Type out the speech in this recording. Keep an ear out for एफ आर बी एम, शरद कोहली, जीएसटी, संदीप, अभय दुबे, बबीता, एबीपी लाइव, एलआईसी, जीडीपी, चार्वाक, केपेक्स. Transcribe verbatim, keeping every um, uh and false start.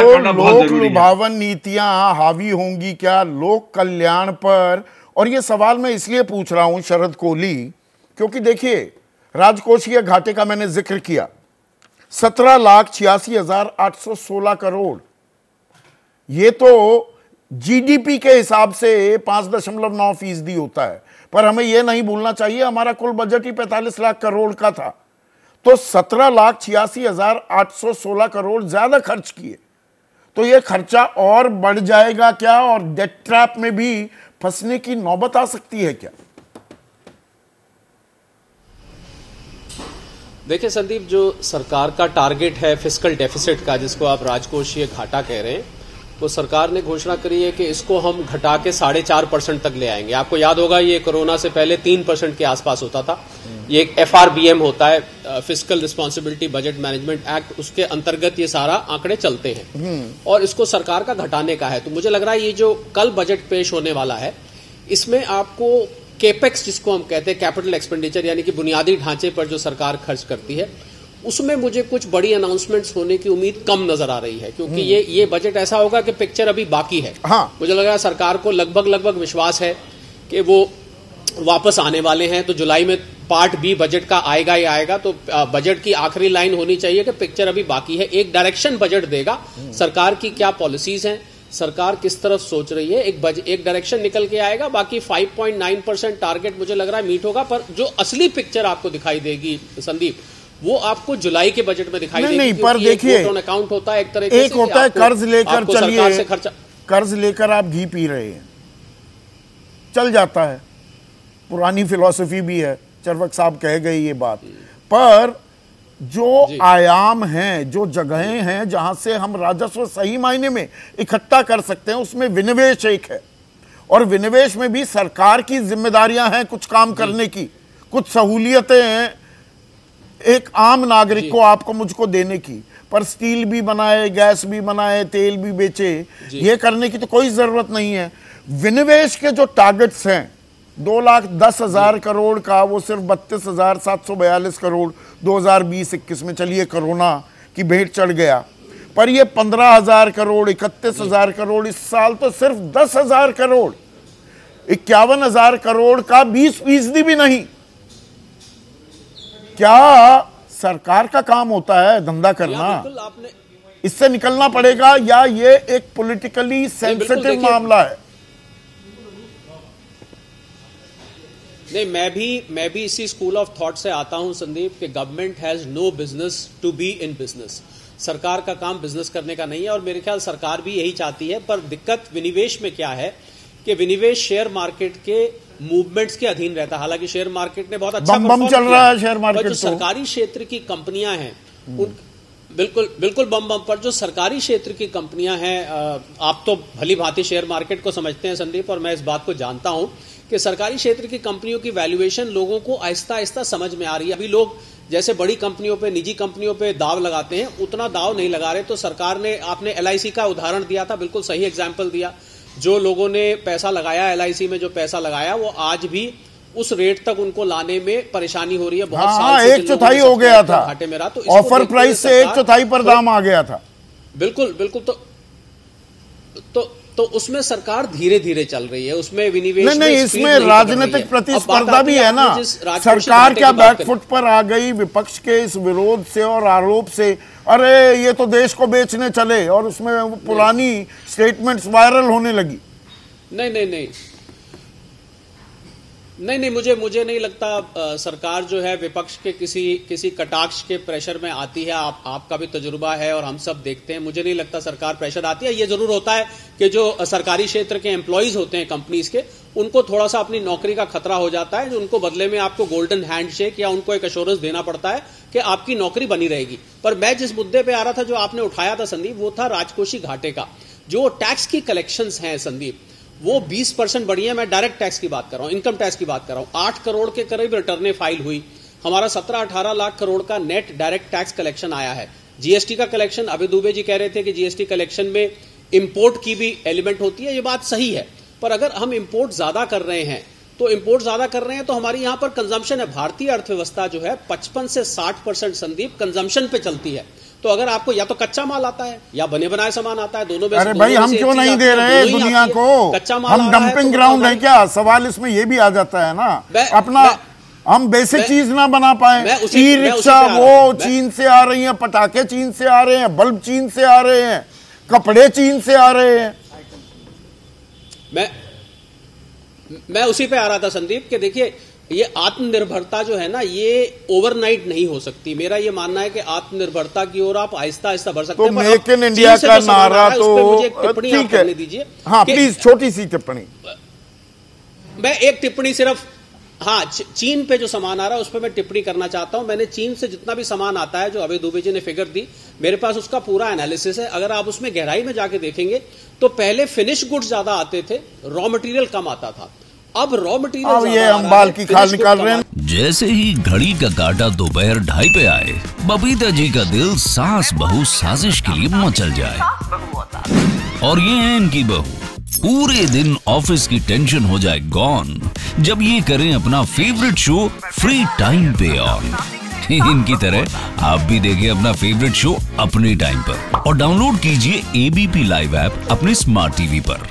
तो लोक लुभावन नीतियां हावी होंगी क्या लोक कल्याण पर? और ये सवाल मैं इसलिए पूछ रहा हूं शरद कोहली, क्योंकि देखिए राजकोषीय घाटे का मैंने जिक्र किया, सत्रह लाख छियासी हजार आठ सौ सोलह करोड़, ये तो जीडीपी के हिसाब से पांच दशमलव नौ फीसदी होता है, पर हमें यह नहीं भूलना चाहिए हमारा कुल बजट ही पैंतालीस लाख करोड़ का था। तो सत्रह लाख छियासी हजार आठ सौ सोलह करोड़ ज्यादा खर्च किए, तो ये खर्चा और बढ़ जाएगा क्या? और डेट ट्रैप में भी फंसने की नौबत आ सकती है क्या? देखिए संदीप, जो सरकार का टारगेट है फिस्कल डेफिसिट का, जिसको आप राजकोषीय घाटा कह रहे हैं, तो सरकार ने घोषणा करी है कि इसको हम घटा के साढ़े चार परसेंट तक ले आएंगे। आपको याद होगा ये कोरोना से पहले तीन परसेंट के आसपास होता था। ये एक एफ आर बी एम होता है, fiscal responsibility budget management act, उसके अंतर्गत ये सारा आंकड़े चलते हैं और इसको सरकार का घटाने का है। तो मुझे लग रहा है ये जो कल बजट पेश होने वाला है, इसमें आपको केपेक्स, जिसको हम कहते हैं कैपिटल एक्सपेंडिचर, यानी कि बुनियादी ढांचे पर जो सरकार खर्च करती है, उसमें मुझे कुछ बड़ी अनाउंसमेंट्स होने की उम्मीद कम नजर आ रही है, क्योंकि ये ये बजट ऐसा होगा कि पिक्चर अभी बाकी है। हाँ। मुझे लग रहा है सरकार को लगभग लगभग विश्वास है कि वो वापस आने वाले हैं, तो जुलाई में पार्ट बी बजट का आएगा ही आएगा। तो बजट की आखिरी लाइन होनी चाहिए कि पिक्चर अभी बाकी है, एक डायरेक्शन बजट देगा, सरकार की क्या पॉलिसीज हैं, सरकार किस तरफ सोच रही है, एक बज, एक डायरेक्शन निकल के आएगा। बाकी पाँच दशमलव नौ परसेंट टारगेट मुझे लग रहा है मीट होगा, पर जो असली पिक्चर आपको दिखाई देगी संदीप, वो आपको जुलाई के बजट में दिखाई नहीं, नहीं पर देखिए अकाउंट होता है एक तरह एक होता है कर्ज लेकर चलिए, कर्ज लेकर आप घी पी रहे हैं, चल जाता है, पुरानी फिलॉसफी भी है, चार्वाक साहब कह गए ये बात। पर जो आयाम हैं, जो जगहें हैं जहां से हम राजस्व सही मायने में इकट्ठा कर सकते हैं, उसमें विनिवेश एक है, और विनिवेश में भी सरकार की जिम्मेदारियां हैं कुछ काम करने की, कुछ सहूलियतें हैं एक आम नागरिक को आपको मुझको देने की, पर स्टील भी बनाए, गैस भी बनाए, तेल भी बेचे, ये करने की तो कोई जरूरत नहीं है। विनिवेश के जो टारगेट्स हैं दो लाख दस हजार करोड़ का, वो सिर्फ बत्तीस हजार सात सौ बयालीस करोड़ दो हजार बीस इक्कीस में, चलिए कोरोना की भेंट चढ़ गया, पर ये पंद्रह हजार करोड़, इकतीस हजार करोड़ इस साल, तो सिर्फ दस हजार करोड़, इक्यावन हजार करोड़ का बीस फीसदी भी नहीं। क्या सरकार का काम होता है धंधा करना? आपने इससे निकलना पड़ेगा, या ये एक पॉलिटिकली सेंसिटिव मामला है? नहीं, मैं भी मैं भी इसी स्कूल ऑफ थॉट से आता हूं संदीप, कि government has no business to be in business. सरकार का काम बिजनेस करने का नहीं है, और मेरे ख्याल सरकार भी यही चाहती है। पर दिक्कत विनिवेश में क्या है कि विनिवेश शेयर मार्केट के मूवमेंट्स के अधीन रहता है। हालांकि शेयर मार्केट ने बहुत अच्छा बम बम चल रहा है शेयर मार्केट, जो सरकारी क्षेत्र की कंपनियां हैं उन बिल्कुल बिल्कुल बम बम पर जो सरकारी क्षेत्र की कंपनियां हैं, आप तो भली भांति शेयर मार्केट को समझते हैं संदीप, और मैं इस बात को जानता हूं कि सरकारी क्षेत्र की कंपनियों की वैल्यूएशन लोगों को आहिस्ता आहिस्ता समझ में आ रही है। अभी लोग जैसे बड़ी कंपनियों पे, निजी कंपनियों पे दाव लगाते हैं, उतना दाव नहीं लगा रहे। तो सरकार ने, आपने एल आई सी का उदाहरण दिया था, बिल्कुल सही एग्जाम्पल दिया। जो लोगों ने पैसा लगाया एल आई सी में, जो पैसा लगाया, वो आज भी उस रेट तक उनको लाने में परेशानी हो रही है। बहुत साल से एक चौथाई हो गया था घाटे में रहा, तो ऑफर प्राइस से एक चौथाई पर दाम आ गया था। बिल्कुल बिल्कुल, तो तो तो उसमें सरकार धीरे धीरे चल रही है, उसमें विनिवेश नहीं, नहीं इसमें राजनीतिक प्रतिस्पर्धा भी है ना। सरकार क्या बैकफुट पर आ गई विपक्ष के इस विरोध से और आरोप से, अरे ये तो देश को बेचने चले, और उसमें पुरानी स्टेटमेंट्स वायरल होने लगी। नहीं नहीं नहीं नहीं नहीं मुझे मुझे नहीं लगता आ, सरकार जो है विपक्ष के किसी किसी कटाक्ष के प्रेशर में आती है। आप आपका भी तजुर्बा है और हम सब देखते हैं, मुझे नहीं लगता सरकार प्रेशर आती है। ये जरूर होता है कि जो सरकारी क्षेत्र के एम्प्लॉयज होते हैं कंपनीज के, उनको थोड़ा सा अपनी नौकरी का खतरा हो जाता है, जो उनको बदले में आपको गोल्डन हैंडशेक या उनको एक एश्योरेंस देना पड़ता है कि आपकी नौकरी बनी रहेगी। पर मैं जिस मुद्दे पर आ रहा था, जो आपने उठाया था संदीप, वो था राजकोषीय घाटे का। जो टैक्स की कलेक्शंस हैं संदीप, वो बीस परसेंट बढ़ी है। मैं डायरेक्ट टैक्स की बात कर रहा हूं, इनकम टैक्स की बात कर रहा हूं। आठ करोड़ के करीब रिटर्नें फाइल हुई, हमारा सत्रह अठारह लाख करोड़ का नेट डायरेक्ट टैक्स कलेक्शन आया है। जीएसटी का कलेक्शन, अभी दुबे जी कह रहे थे कि जीएसटी कलेक्शन में इंपोर्ट की भी एलिमेंट होती है, ये बात सही है। पर अगर हम इंपोर्ट ज्यादा कर रहे हैं, तो इंपोर्ट ज्यादा कर रहे हैं तो हमारी यहां पर कंजम्पशन है। भारतीय अर्थव्यवस्था जो है पचपन से साठ परसेंट संदीप कंजम्पशन पे चलती है। तो अगर आपको या तो कच्चा माल आता है या बने बनाए सामान आता है, दोनों में अरे भाई हम क्यों नहीं दे रहे दुनिया को? कच्चा माल हम डंपिंग ग्राउंड है क्या? सवाल इसमें ये भी आ जाता है ना, अपना हम बेसिक चीज ना बना पाए। ई रिक्शा वो चीन से आ रही है, पटाखे चीन से आ रहे हैं, बल्ब चीन से आ रहे हैं, कपड़े चीन से आ रहे हैं। मैं मैं उसी पे आ रहा था संदीप के, देखिए ये आत्मनिर्भरता जो है ना ये ओवरनाइट नहीं हो सकती। मेरा ये मानना है कि आत्मनिर्भरता की ओर आप आहिस्ता आहिस्ता बढ़ सकते हैं। तो मेक इन इंडिया का नारा तो मुझे टिप्पणी आप करने दीजिए, हाँ प्लीज, छोटी सी टिप्पणी। मैं एक टिप्पणी सिर्फ, हाँ चीन पे जो सामान आ रहा है उस पर मैं टिप्पणी करना चाहता हूं। मैंने चीन से जितना भी सामान आता है, जो अभय दुबे जी ने फिगर दी, मेरे पास उसका पूरा एनालिसिस है। अगर आप उसमें गहराई में जाके देखेंगे तो पहले फिनिश गुड्स ज्यादा आते थे, रॉ मटेरियल कम आता था। अब रॉ मटेरियल ये हम बाल की खाल निकाल रहे हैं। जैसे ही घड़ी का काटा दोपहर ढाई पे आए, बबीता जी का दिल सास बहू साजिश के लिए मचल जाए। और ये है इनकी बहू, पूरे दिन ऑफिस की टेंशन हो जाए गॉन जब ये करें अपना फेवरेट शो फ्री टाइम पे ऑन। इनकी तरह आप भी देखें अपना फेवरेट शो अपने टाइम पर और डाउनलोड कीजिए एबीपी लाइव ऐप अपने स्मार्ट टीवी पर।